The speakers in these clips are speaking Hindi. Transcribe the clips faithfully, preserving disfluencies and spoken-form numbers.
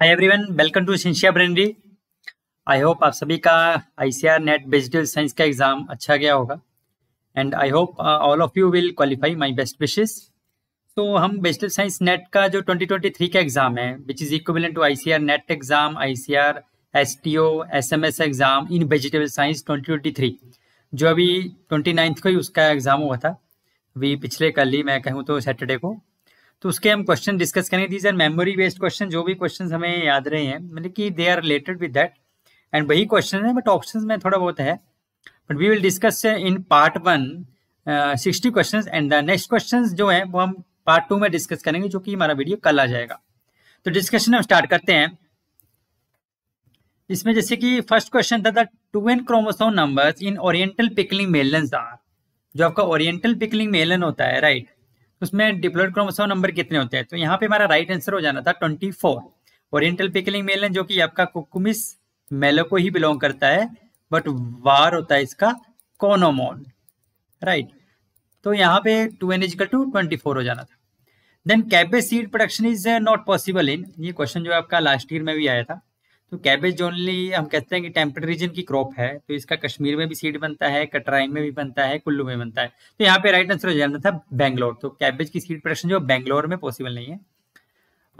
Hi everyone, welcome to Cynthia Brainery. I hope आप सभी का आईसीआर नेट वेजिटेबल साइंस का एग्जाम अच्छा गया होगा and I hope all of you will qualify, my best wishes. तो हम वेजिटेबल साइंस नेट का जो ट्वेंटी ट्वेंटी थ्री का एग्जाम है which is equivalent to ICR net exam, ICR STO SMS exam in vegetable science twenty twenty three, जो अभी ट्वेंटी नाइन्थ को ही उसका एग्जाम हुआ था, अभी पिछले कल ही मैं कहूँ तो सैटरडे को। तो उसके हम क्वेश्चन डिस्कस करेंगे। These are memory based question, जो भी क्वेश्चन हमें याद रहे हैं मतलब कि they are related with that and वही क्वेश्चन है, बट ऑप्शंस में थोड़ा बहुत है। But we will discuss in part one sixty question and the next question जो है वो हम पार्ट टू में डिस्कस करेंगे, जो कि हमारा वीडियो कल आ जाएगा। तो डिस्कशन हम स्टार्ट करते हैं। इसमें जैसे कि फर्स्ट क्वेश्चन था the two n chromosome numbers in oriental pickling melons are, जो आपका ओरिएंटल पिकलिंग मेलन होता है राइट, उसमें डिप्लॉइड क्रोमोसोम नंबर कितने होते हैं। तो यहाँ पे हमारा राइट आंसर हो जाना था twenty four. Oriental pickling melon जो कि आपका कुकुमिस मेलो को ही बिलोंग करता है, बट वार होता है इसका कोनोमोन राइट। तो यहाँ पे two n equal to twenty four हो जाना था। Then cabbage seed production is not possible in, ये क्वेश्चन जो आपका लास्ट ईयर में भी आया था। तो कैबेज ओनली हम कहते हैं कि टेम्परेट रीजन की क्रॉप है, तो इसका कश्मीर में भी सीड बनता है, कटराइन में भी बनता है, कुल्लू में बनता है। तो यहाँ पे राइट आंसर हो जाना था बेंगलोर। तो कैबेज की सीड प्रोडक्शन जो बेंगलोर में पॉसिबल नहीं है।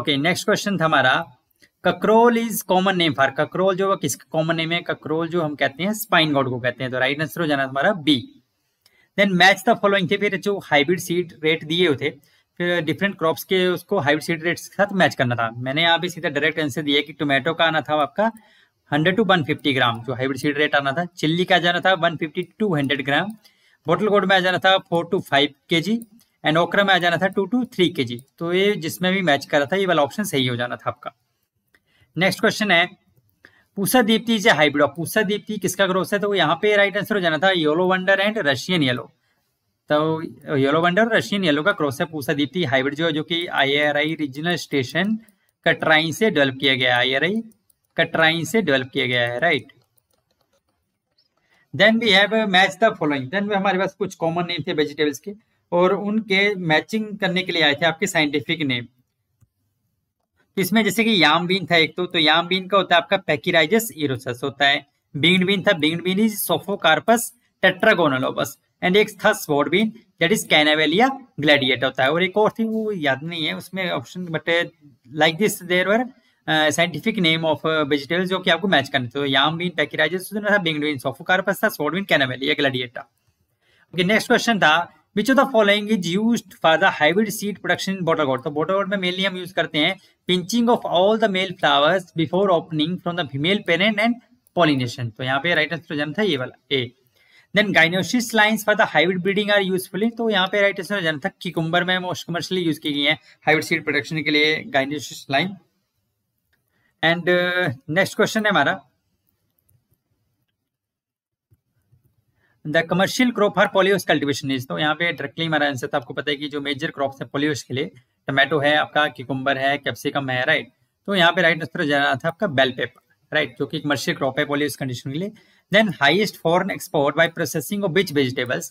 ओके, नेक्स्ट क्वेश्चन था हमारा kakrol is common name for, ककरोल जो किसका कॉमन नेम है, ककरोल जो हम कहते हैं स्पाइन गॉड को कहते हैं। तो राइट आंसर हो जाना हमारा B. Then match the following थे, फिर जो हाइब्रिड सीड रेट दिए होते फिर डिफरेंट क्रॉप्स के उसको हाइब्रिड सीड रेट्स के साथ मैच करना था। मैंने यहाँ पे सीधा डायरेक्ट आंसर दिया कि टोमेटो का आना था आपका hundred to one fifty gram, जो हाइब्रिड सीड रेट आना था। चिल्ली का जाना था one fifty to hundred gram. Bottle gourd में आ जाना था four to five kg and okra में आ जाना था टू टू थ्री केजी। तो ये जिसमें भी मैच कर रहा था ये वाला ऑप्शन सही हो जाना था आपका। नेक्स्ट क्वेश्चन है Pusa Deepti is a hybrid of, Pusa Deepti किसका क्रॉस है। तो यहाँ पे राइट आंसर हो जाना था yellow wonder and Russian yellow. तो येलो वंडर रशियन येलो का क्रॉस है पूसा दीप्ति हाइब्रिड, जो जो कि आईआरआई रीजनल स्टेशन कटराइन से डेवलप किया गया है, आईआरआई कटराइन से डेवलप किया गया है right. Then we have match the following, then हमारे पास कुछ कॉमन नेम थे वेजिटेबल्स के और उनके मैचिंग करने के लिए आए थे आपके साइंटिफिक नेम। तो इसमें जैसे कि याम बीन था एक, तो, तो याम बीन का होता है आपका पैकिराइजस इरोसस होता है। बींड बीन था, बींड bean is Psophocarpus tetragonolobus and एक था sword bean that is Canavalia gladiata होता है। और एक और थी वो याद नहीं है उसमें option, but like this there were scientific name of vegetables जो कि आपको मैच करने थे। तो याम बीन पैकिराइजेस था, बिंगड बीन सोफोकार्पस था, sword bean Canavalia gladiata. Okay, next question था which of the following is used for the hybrid seed production in bottle gourd. तो बॉटल गोर्ड में मेनली हम यूज करते हैं pinching of all the male flowers before opening from the female parent and pollination. तो यहाँ पे राइट आंसर जाना था ये वाला A. Then gynoecious lines for the hybrid breeding are useful, तो यहाँ पे राइट आंसर जाना था क्यूकम्बर में मोस्ट कमर्शियली यूज की गई है हाइब्रिड सीड प्रोडक्शन के लिए gynoecious line. And next question है हमारा the commercial crop for polyhouse cultivation is, तो यहाँ पे डायरेक्टली हमारा आंसर था। आपको पता है कि जो मेजर क्रॉप्स है पॉलियोस के लिए टमाटो है आपका, क्यूकम्बर है, कैप्सिकम है राइट। तो यहाँ पे राइट आंसर जाना था आपका बेल पेपर राइट, जो कि कमर्शियल क्रॉप है पॉलियोस कंडीशन के लिए। Then highest foreign export by processing of which vegetables,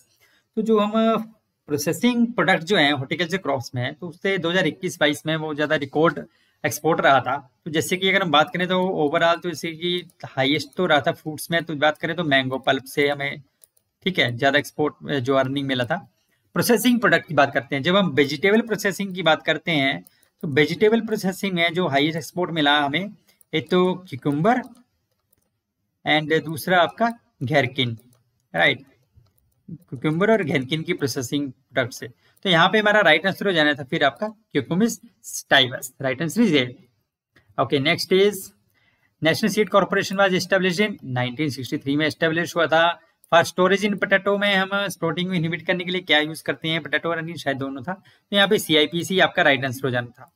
तो जो हम प्रोसेसिंग प्रोडक्ट जो है हॉर्टिकल्चर क्रॉप्स में है तो उससे ट्वेंटी इक्कीस बाईस में वो ज़्यादा रिकॉर्ड एक्सपोर्ट रहा था। तो जैसे कि अगर हम बात करें तो ओवरऑल तो जैसे कि हाईएस्ट तो रहा था फ्रूट्स में, तो बात करें तो मैंगो पल्प से हमें ठीक है ज़्यादा एक्सपोर्ट जो अर्निंग मिला था। प्रोसेसिंग प्रोडक्ट की बात करते हैं, जब हम वेजिटेबल प्रोसेसिंग की बात करते हैं तो वेजिटेबल प्रोसेसिंग में जो हाईएस्ट एक्सपोर्ट मिला हमें एक तो क्यूकम्बर एंड दूसरा आपका घेरकिन राइट, क्यूकम्बर और घेरकिन की प्रोसेसिंग प्रोडक्ट से। तो यहाँ पे हमारा राइट आंसर हो जाना था फिर आपका Cucumis sativus, right answer is A. Okay, next is national seed corporation was established in nineteen sixty three में एस्टेब्लिश हुआ था। फॉर स्टोरेज इन पोटैटो में हम स्प्लोटिंग को इनहिबिट करने के लिए क्या यूज करते हैं, पोटैटो और अनियन शायद दोनों था। तो यहाँ पे सी आई पी सी आपका राइट आंसर हो जाना था।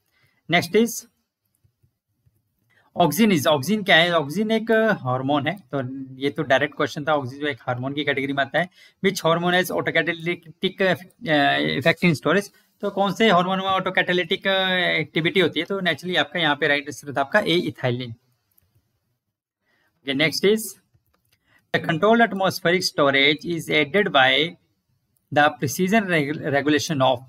Next is auxin is, auxin क्या है, ऑक्सिन एक हार्मोन है। तो ये तो डायरेक्ट क्वेश्चन था, ऑक्सिन जो एक हार्मोन की कैटेगरी में आता है। Which hormone has autocatalytic effect in storage, तो कौन से हार्मोन में ऑटोकैटालिटिक एक्टिविटी होती है। तो नेचुरली आपका यहाँ पे राइट आंसर था आपका A ethylene. Next is the controlled atmospheric storage is aided by the precision regulation of,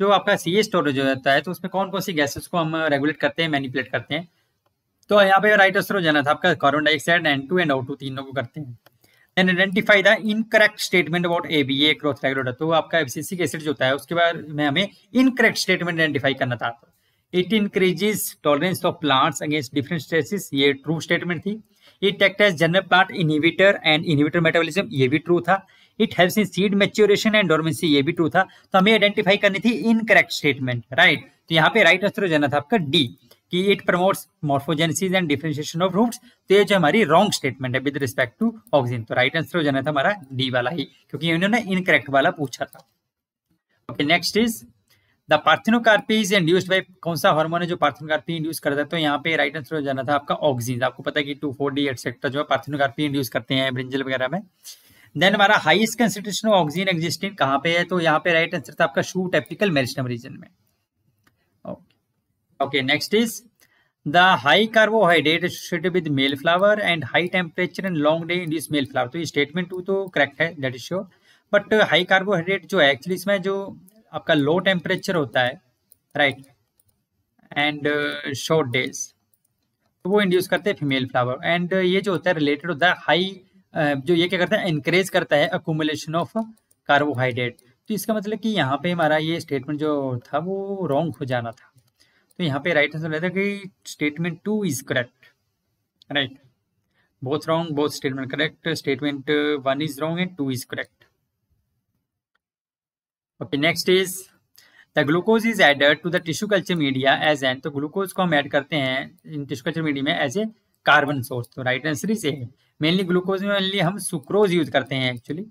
जो आपका सी ए स्टोरेज होता है तो उसमें कौन कौन सी गैसेस को हम रेगुलेट करते हैं, मैनिपुलेट करते हैं। तो यहाँ पे राइट आंसर हो जाना था आपका carbon dioxide N two and O two तीनों को करते हैं। Then identify the incorrect statement about A B A growth factor. तो आपका एफसीसिक एसिड जो होता है उसके बारे में हमें इनकरेक्ट स्टेटमेंट आइडेंटिफाई करना था। It increases tolerance of plants against different stresses, ये ट्रू स्टेटमेंट थी। It act as general plant inhibitor and inhibitor metabolism, ये भी ट्रू था। It helps in seed maturation and dormancy, ये भी ट्रू था। तो हमें आइडेंटिफाई करनी थी इनकरेक्ट स्टेटमेंट, राइट। तो यहाँ पे राइट आंसर हो जाना था आपका डी कि it promotes morphogenesis and differentiation of roots. तो ये जो हमारी रॉन्ग स्टेटमेंट है विद रिस्पेक्ट टू ऑक्सिन, तो राइट आंसर हो जाना था हमारा डी वाला ही, क्योंकि इन्होंने इनकरेक्ट वाला पूछा था। Okay, next is the parthenocarpy is induced by, कौन सा हार्मोन है जो पार्थिनोकार्पी इंड्यूस करता है। तो यहाँ पे राइट आंसर हो जाना था आपका ऑक्सिन। आपको पता है कि टू फोर डी एटसेट्रा जो है पार्थिनोकार्पी इंड्यूस करते हैं ब्रिंजल वगैरह में। देन हमारा highest concentration of auxin existing कहाँ पे है, तो यहाँ पे राइट आंसर था आपका शूट एपिकल मेरिस्टेम रीजन में। Okay, next is the high carbohydrate associated with male flower and high temperature and long day induce male flower. तो ये स्टेटमेंट टू तो करेक्ट है, that is sure, but high carbohydrate जो है एक्चुअली इसमें जो आपका लो टेम्परेचर होता है राइट एंड शॉर्ट डेज, तो वो इंड्यूस करते हैं फीमेल फ्लावर। एंड ये जो होता है रिलेटेड होता है हाई uh, जो ये क्या करता है इनक्रेज करता है अक्यूमुलेशन ऑफ कार्बोहाइड्रेट। तो इसका मतलब कि यहाँ पे हमारा ये स्टेटमेंट जो था वो रॉन्ग हो जाना था। तो यहाँ पे राइट आंसर रहता है कि statement two is correct, right. Both wrong, both statement correct, statement one is wrong and two is correct. Okay, next is the glucose is added to the tissue culture media as an. तो ग्लूकोज को हम ऐड करते हैं इन टिश्यू कल्चर मीडिया में एज ए कार्बन सोर्स। तो right answer is A. Mainly glucose में मेनली हम सुक्रोज यूज करते हैं एक्चुअली,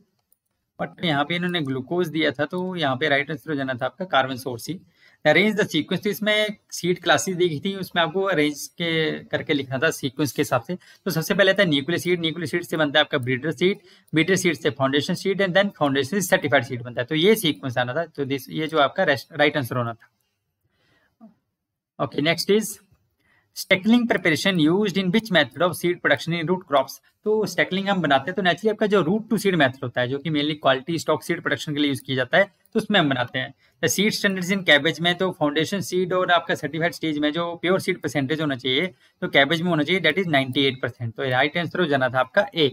बट यहाँ पे इन्होंने ग्लूकोज दिया था, तो यहाँ पे राइट आंसर हो जाना था आपका कार्बन सोर्स ही। अरेंज द सीक्वेंस, तो इसमें सीड क्लासेस देखी थी, उसमें आपको अरेंज के करके लिखना था सीक्वेंस के हिसाब से। तो सबसे पहले आता है न्यूक्लियर सीड, न्यूक्लियर सीड से बनता है आपका ब्रीडर सीड, ब्रीडर सीड से foundation seed and then foundation से सर्टिफाइड सीड बनता है। तो ये सीक्वेंस आना था। तो दिस ये जो आपका राइट आंसर होना था। Okay, next is steckling preparation used in which method of seed production in root crops. तो स्टैकलिंग हम बनाते हैं तो नेचुरली आपका जो रूट टू सीड मेथड होता है जो कि mainly quality stock seed production के लिए यूज किया जाता है, तो उसमें हम बनाते हैं the seed standards in cabbage में। तो फाउंडेशन सीड और आपका सर्टिफाइड स्टेज में जो प्योर सीड परसेंटेज होना चाहिए तो कैबेज में होना चाहिए that is ninety eight percent. तो राइट आंसर हो जाना था आपका A.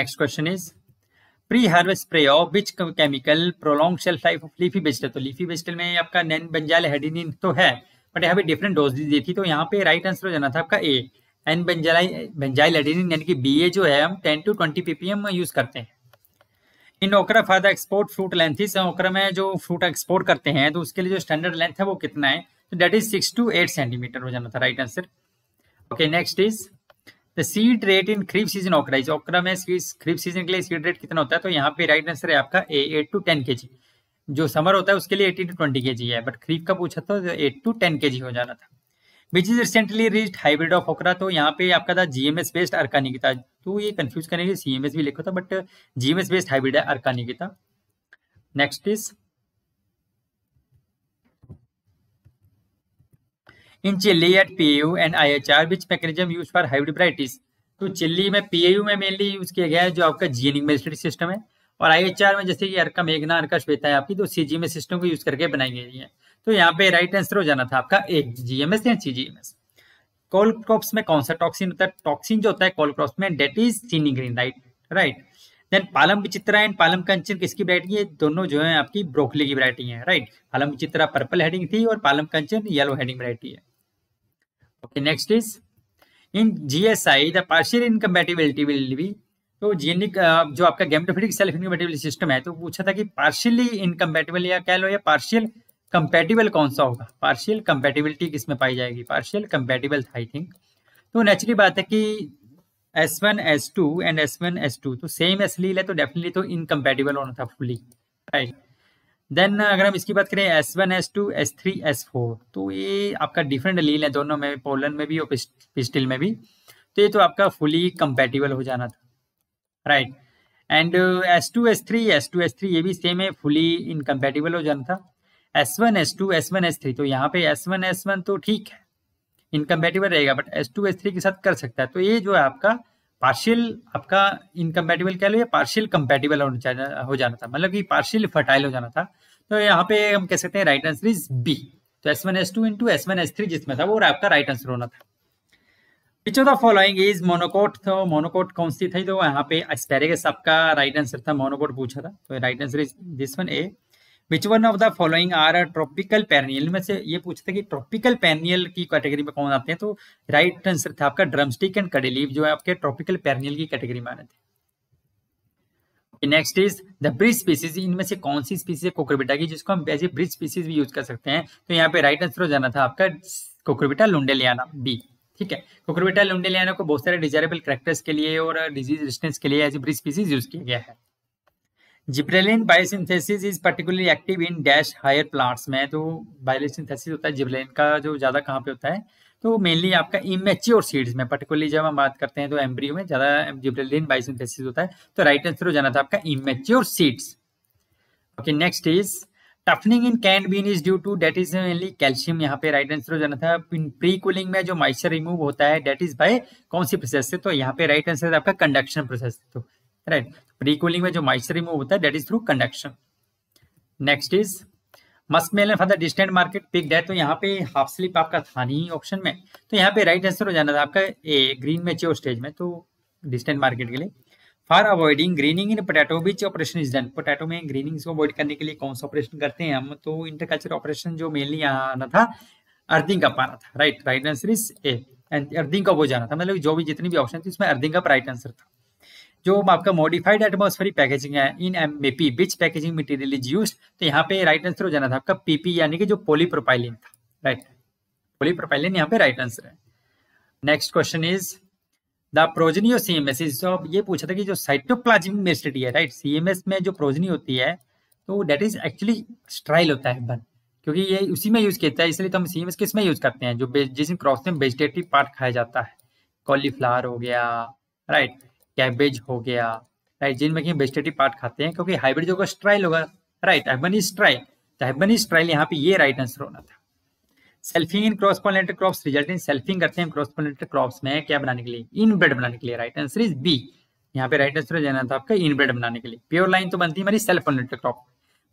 Next question is pre harvest spray of which chemical prolong shelf life of leafy vegetable. तो लीफी वेजिटेबल में आपका नैन बंजाइल हेडिनिन तो है, बट यहाँ पे डिफरेंट डोजेज दी थी। तो यहाँ पे राइट आंसर हो जाना था आपका ए। एन बेंजाइल एडेनिन यानी कि बीए जो है हम ten to twenty ppm use करते हैं। In okra for the export fruit length is, okra में जो फ्रूट एक्सपोर्ट करते हैं तो उसके लिए जो स्टैंडर्ड लेंथ है वो कितना है, तो that is six to eight centimeter हो जाना था right answer. Okay, next is the seed rate in kharif season okra is. Okra में खरीफ सीजन के लिए सीड रेट कितना होता है, तो यहाँ पे राइट आंसर है आपका ए एट टू टेन के जी। जो समर होता है उसके लिए एटीन टू ट्वेंटी केजी है, बट खरीफ का पूछा था तो एट टू टेन केजी हो जाना था। Which is recently reached hybrid of okra, तो यहाँ पे आपका था जीएमएस बेस्ड अर्कानिकिता। तो ये कंफ्यूज करने के लिए सीएमएस भी लिखा था, बट जीएमएस बेस्ड हाइब्रिड है अर्कानिकिता। Next is in chilli at PAU and IHR which mechanism use for hybrid varieties. तो चिल्ली में पीएयू में मेनली यूज किया गया है जो आपका जीनिंग मेरिस्टेटिक सिस्टम है, और आईएचआर में जैसे कि अर्का मेघना अर्का श्वेता है आपकी, तो सीजीएमएस सिस्टम को यूज करके बनाई गई है। तो यहाँ पे राइट आंसर हो जाना था आपका ए, जीएमएस या सीजीएमएस। कोल क्रॉप्स में कौन सा टॉक्सिन होता है, टॉक्सिन जो होता है कोल क्रॉप्स में डेट इज चीनी green, right right. Then Palam Vichitra and Palam कंचन किसकी वैरायटी है, दोनों जो है आपकी ब्रोकली की वैरायटी है, राइट। पालम विचित्रा पर्पल हेडिंग थी और Palam Kanchan yellow heading variety है। Okay, next is in GSI the partial incompatibility will be. तो जीनिक जो आपका गेमेटोफिटिक सेल्फ इनकम्पैटिबल सिस्टम है, तो पूछा था कि पार्शियली इनकम्पैटिबल या कह लो या पार्शियल कंपैटिबल कौन सा होगा, पार्शियल कंपैटिबिलिटी किसमें पाई जाएगी, पार्शियल कंपैटिबल था आई थिंक। तो नेचुरली बात है कि S one S two and S one S two तो सेम एसिल है, तो डेफिनेटली तो इनकम्पैटिबल होना था फुली, राइट। देन अगर हम इसकी बात करें S one S two S three S four, तो ये आपका डिफरेंट एलील है दोनों में, पोलन में भी और पिस्टिल में भी, तो ये तो आपका फुली कंपैटिबल हो जाना था, right. And S two S three S two S three ये भी सेम है, फुली इनकम्पैटिबल हो जाना था। S one S two S one S three तो यहाँ पे एस वन एस वन तो ठीक है इनकम्पैटिबल रहेगा, but S two S three के साथ कर सकता है। तो ये जो है आपका पार्शियल आपका इनकम्पैटिबल कह लो या पार्शियल कंपैटिबल हो जाना था, मतलब कि पार्शियल फर्टाइल हो जाना था। तो यहाँ पे हम कह सकते हैं राइट आंसर इज बी। तो तो S one S two into S one S three जिसमें था वो आपका राइट आंसर होना था। Which of the following is monocot, तो मोनोकोट कौन सी थी? तो यहाँ पे एस्टेरेगस आपका राइट आंसर था, मोनोकोट पूछा था तो right answer is this one A. Which one of the following are tropical perennial, में से ये पूछते कि ट्रॉपिकल पेरिनियल की कैटेगरी में कौन आते हैं, तो राइट आंसर था आपका ड्रमस्टिक एंड कड़ीलीफ जो है आपके ट्रॉपिकल पेरिनियल की कैटेगरी में आने थे। Next is the bridge species, इनमें से कौन सी स्पीसीज है कुकुरबिटा की जिसको हम एज ए ब्रिज स्पीसीज भी यूज कर सकते हैं, तो यहाँ पे राइट आंसर हो जाना था आपका कुकुरबिटा लुंडेलियाना बी। ठीक है, कुकुरबिटा लुंडेलियाना को बहुत सारे डिजायरेबल कैरेक्टर्स के लिए और डिजीज रेजिस्टेंस के लिए as a bridge species use किया गया है। Gibberellin biosynthesis is particularly active in dash higher plants, में तो बायोसिंथेसिस होता है जिब्रेलिन का जो ज्यादा कहाँ पे होता है, तो मेनली आपका इमेच्योर सीड्स में, पर्टिकुलरली जब हम बात करते हैं तो एम्ब्रियो में ज्यादा जिब्रेलिन बायोसिंथेसिस होता है, तो राइट आंसर हो जाना था आपका immature seeds. Okay, next is toughening in can bean is due to that is mainly calcium, यहाँ पे राइट आंसर हो जाना था। प्री कूलिंग में जो मॉइस्चर रिमूव होता है डेट इज बाय कौन सी प्रोसेस से, तो यहाँ पे राइट आंसर आपका कंडक्शन प्रोसेस, तो राइट प्री कूलिंग में जो मॉइस्चर रिमूव होता है that is through conduction. Next is must melon for the distant market pick date, तो यहाँ पे हाफ स्लिप आपका था नहीं ऑप्शन में, तो यहाँ पे राइट आंसर हो जाना था आपका ए ग्रीन मैच्योर स्टेज में, तो डिस्टेंट मार्केट के लिए। For avoiding greening in potato which operation is done, potato में ग्रीनिंग को अवॉइड करने के लिए कौन सा ऑपरेशन करते हैं हम, तो इंटरकल्चर ऑपरेशन जो मेनली यहाँ आना था अर्थिंग कप आना था, right right answer is A and earthing up हो जाना था, मतलब जो भी जितनी भी ऑप्शन थी उसमें अर्थिंग कप राइट आंसर था। जो आपका मॉडिफाइड एटमॉस्फेरिक पैकेजिंग है in MBP which packaging material is used, तो यहाँ पे राइट आंसर हो जाना था आपका पीपी यानी कि जो पॉलीप्रोपाइलीन था, राइट पॉलीप्रोपाइलीन यहाँ पे राइट आंसर है। Next question is the progeny of CMS is, तो ये पूछा था कि जो साइटोप्लाज्मिक मेरिस्टेडी है, राइट सीएमएस में जो प्रोजेनी होती है तो डेट इज एक्चुअली स्ट्राइल होता है बन, क्योंकि ये उसी में यूज करता है, इसलिए तो हम सीएमएस किस में यूज करते हैं, जो जिसमें क्रॉस में वेजिटेटिव पार्ट खाया जाता है, कॉलीफ्लावर हो गया, राइट कैबेज हो गया, राइट जिनमें कि वेजिटेटिव पार्ट खाते हैं, क्योंकि हाइब्रिड जो होगा स्ट्राइल होगा, राइट हाइब्रिड इज स्ट्राइल, तो हाइब्रिड इज स्ट्राइल यहाँ पे ये राइट आंसर होना था। Selfing in cross pollinated crops result in, selfing करते हैं क्रॉस पोलिनेटेड क्रॉप्स में क्या बनाने के लिए, इन ब्रेड बनाने के लिए, राइट आंसर इज बी, यहाँ पे राइट आंसर हो जाना था आपका इन ब्रेड बनाने के लिए। प्योर लाइन तो बनती है हमारी सेल्फ पोलिनेटेड क्रॉप,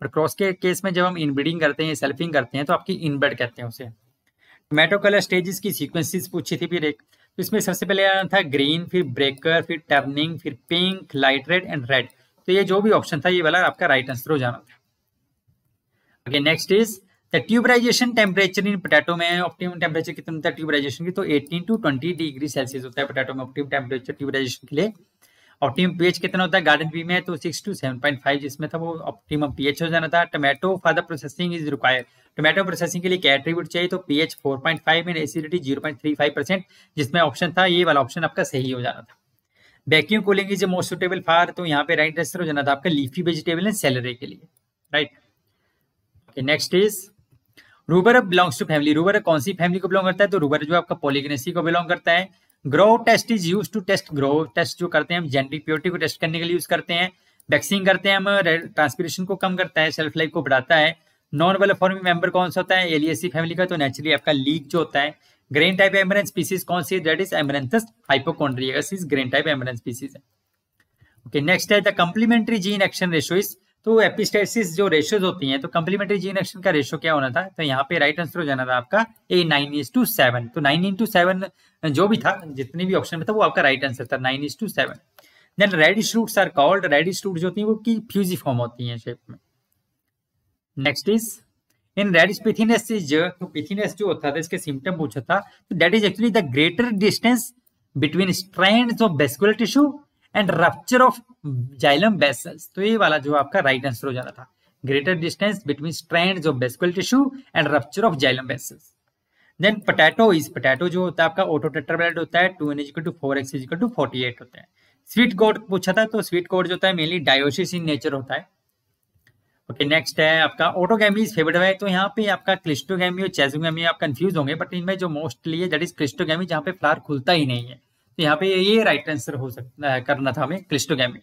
और क्रॉस के केस में जब हम इनब्रीडिंग करते हैं सेल्फिंग करते हैं तो आपकी इन ब्रेड कहते हैं उसे। टोमेटो कलर स्टेजेस की सीक्वेंसेस पूछी थी, फिर एक इसमें सबसे पहले आना था ग्रीन, फिर ब्रेकर, फिर टर्निंग, फिर pink, light red and red, तो ये जो भी ऑप्शन था ये वाला आपका राइट आंसर हो जाना था। Okay, next is the tuberization temperature in potato, में ऑप्टिमम टेम्परेचर कितना होता है ट्यूबराइजेशन की, तो अठारह टू बीस डिग्री सेल्सियस होता है पोटैटो में ऑप्टिमम टेम्परेचर ट्यूबराइजेशन के लिए। ऑप्टिमम पीएच कितना होता है गार्डन पी में, तो six to seven point five जिसमें था वो ऑप्टिमम पीएच हो जाना था। Tomato for the processing is required, tomato processing के लिए क्या एट्रीब्यूट चाहिए, तो pH four point five and acidity zero point three five percent जिसमें ऑप्शन था ये वाला ऑप्शन आपका सही हो जाना था। Vacuum cooling is most suitable for, तो यहाँ पे राइट आंसर हो जाना था आपका लीफी वेजिटेबल एंड सेलरी के लिए, right. Next is rhubarb belongs to family, rhubarb कौन सी फैमिली को बिलोंग करता है, तो रूबर जो आपका पॉलीग्नेसी को बिलोंग करता है। Grow test is use to test, grow test जो करते हैं हम जेनेटिक प्योरिटी को टेस्ट करने के लिए यूज करते हैं। वैक्सिंग करते हैं हम, ट्रांसपिरेशन को कम करता है, शेल्फ लाइफ को बढ़ाता है। नॉन वेलोफॉर्मिंग मेंबर कौन सा होता है, एलिएसी फैमिली का, तो नेचुरली आपका लीक जो होता है। ग्रेन टाइप एमरेंट स्पीसीज कौन सी, that is amaranthus hypochondriacus is grain type amaranth species है। ओके, नेक्स्ट है the complementary gene action ratio is, तो एपिस्टेसिस जो रेशोज होती हैं तो कम्प्लीमेंट्री जीन एक्शन का रेशो क्या होना था, तो यहाँ पे राइट आंसर हो जाना था आपका A nine is to seven, तो नाइन इंटू सेवन जो भी था जितने भी ऑप्शन में था वो आपका राइट आंसर था nine is to seven. Then radish roots are called, radish root जो होती है वो की फ्यूजीफॉर्म होती है शेप में। Next is in radish pithiness is, तो पिथिनेस जो होता था इसके सिम्टम पूछा था, तो that is actually the greater distance between strands of vascular tissue and rupture of xylem vessels, तो ये वाला जो आपका राइट आंसर हो जाना था greater distance between strands of vascular tissue and rupture of xylem vessels. Then potato is, potato जो होता है आपका ऑटोटेट्राब्राइड होता है, two n equal to four x equal to forty eight होता है। स्वीट कॉर्न पूछा था, तो स्वीट कॉर्न जो होता है मेनली डायोसिस इन नेचर होता है। ओके, नेक्स्ट है आपका ऑटोगैमी इज फेवर्ड है, तो यहाँ पे आपका क्लिस्टोगैमी और चेजोगैमी आप कंफ्यूज होंगे, बट इनमें जो मोस्टली है दैट इज क्लिस्टोगैमी जहाँ पे फ्लावर खुलता ही नहीं है, तो यहाँ पे ये राइट आंसर हो सकता करना था हमें cleistogamy.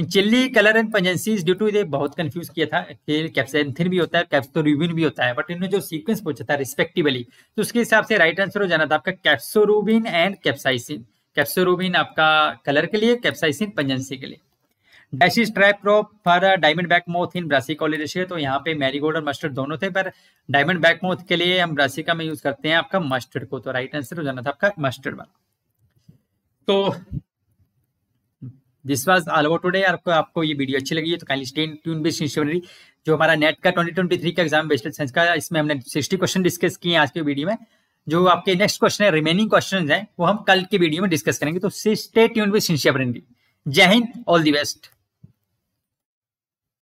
In chilli colour and pungencies due to, ये बहुत कंफ्यूज किया था, कैप्सैंथिन भी होता है कैप्सोरूबिन भी होता है, बट इन्होंने जो सीक्वेंस पूछा था रिस्पेक्टिवली तो उसके हिसाब से राइट आंसर हो जाना था आपका कैप्सोरूबिन एंड कैप्साइसिन, कैप्सोरूबिन आपका कलर के लिए, कैप्साइसिन पंजेंसी के लिए। Dash is trap crop for diamond back moth in brassica oleracea. तो यहाँ पे मैरीगोल्ड और मस्टर्ड दोनों थे, पर डायमंड बैक मोथ के लिए हम ब्रासिका में यूज करते हैं आपका मस्टर्ड को। तो राइट आंसर हो जाना था आपका मस्टर्ड वाला। तो this was all about today. आपको आपको ये वीडियो अच्छी लगी है तो kindly stay tune with stationery. जो हमारा नेट का ट्वेंटी ट्वेंटी थ्री का एग्जाम वेस्टर्न साइंस का, इसमें हमने सिक्सटी क्वेश्चन डिस्कस किए आज के वीडियो में। जो आपके नेक्स्ट क्वेश्चन है, रिमेनिंग क्वेश्चन हैं, वो हम कल के वीडियो में डिस्कस करेंगे। तो स्टे ट्यून विद स्टेशनरी। जय हिंद, ऑल द बेस्ट।